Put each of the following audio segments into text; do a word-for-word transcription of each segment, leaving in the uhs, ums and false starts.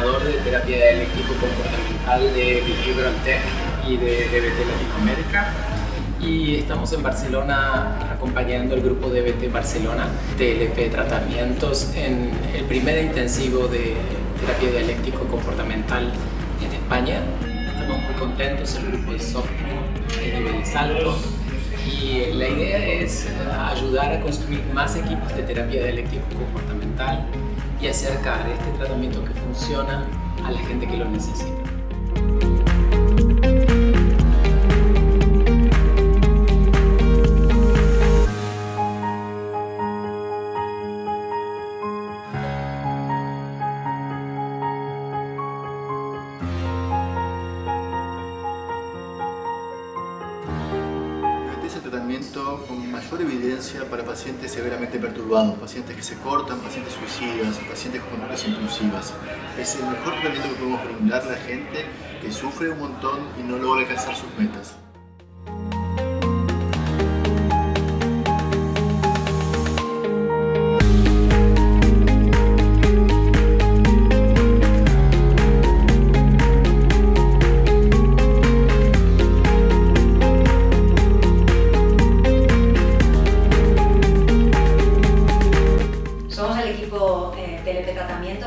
coordinador de Terapia Dialéctico Comportamental de Behavioral Tech y de D B T Latinoamérica. Y estamos en Barcelona acompañando el Grupo D B T Barcelona T L P Tratamientos en el primer intensivo de Terapia Dialéctico Comportamental en España. Estamos muy contentos, el grupo es óptimo, de niveles altos. Y la idea es ayudar a construir más equipos de terapia dialéctico comportamental y acercar este tratamiento que funciona a la gente que lo necesita. Tratamiento con mayor evidencia para pacientes severamente perturbados, pacientes que se cortan, pacientes suicidas, pacientes con conductas impulsivas. Es el mejor tratamiento que podemos brindar a la gente que sufre un montón y no logra alcanzar sus metas.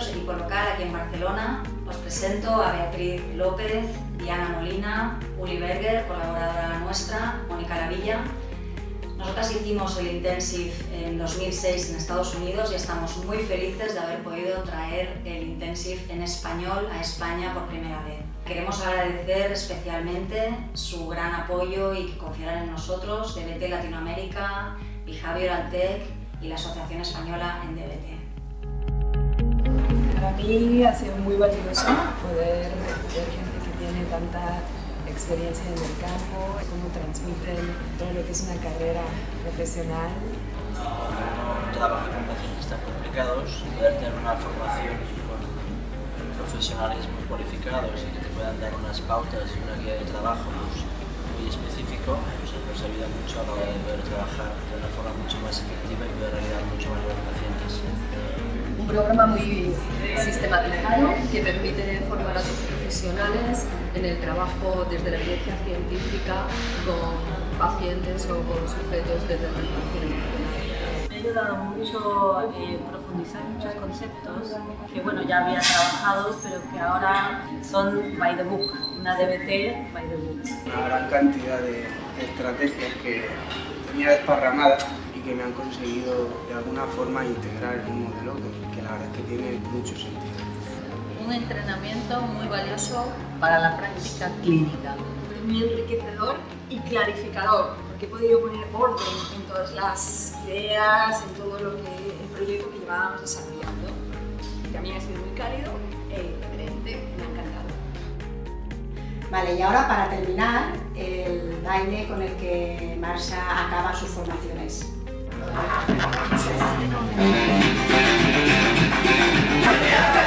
Equipo local aquí en Barcelona. Os presento a Beatriz López, Diana Molina, Uli Berger, colaboradora nuestra, Mónica Lavilla. Nosotras hicimos el Intensive en dos mil seis en Estados Unidos y estamos muy felices de haber podido traer el Intensive en español a España por primera vez. Queremos agradecer especialmente su gran apoyo y que confiaran en nosotros, D B T Latinoamérica, Behavioral Tech y la Asociación Española en D B T. Para mí ha sido muy valioso poder ver gente que tiene tanta experiencia en el campo, cómo transmiten todo lo que es una carrera profesional. Trabajar con pacientes tan complicados, poder tener una formación con profesionales muy cualificados y que te puedan dar unas pautas y una guía de trabajo pues, muy específico, pues, nos ayuda mucho a la hora de poder trabajar de una forma mucho más efectiva y poder ayudar mucho más a los pacientes. Un programa muy sistematizado que permite formar a sus profesionales en el trabajo desde la evidencia científica con pacientes o con sujetos de rehabilitación. Me ha ayudado mucho a eh, profundizar muchos conceptos que bueno, ya había trabajado, pero que ahora son by the book, una D B T by the book. Una gran cantidad de estrategias que tenía desparramadas y que me han conseguido de alguna forma integrar en un modelo que la verdad es que tiene mucho sentido. Un entrenamiento muy valioso para la práctica clínica. Muy enriquecedor y clarificador, porque he podido poner orden en todas las ideas, en todo lo que, el proyecto que llevábamos desarrollando. También ha sido muy cálido e diferente, me ha encantado. Vale, y ahora para terminar, el baile con el que Marsha acaba sus formaciones. Sí. Yeah.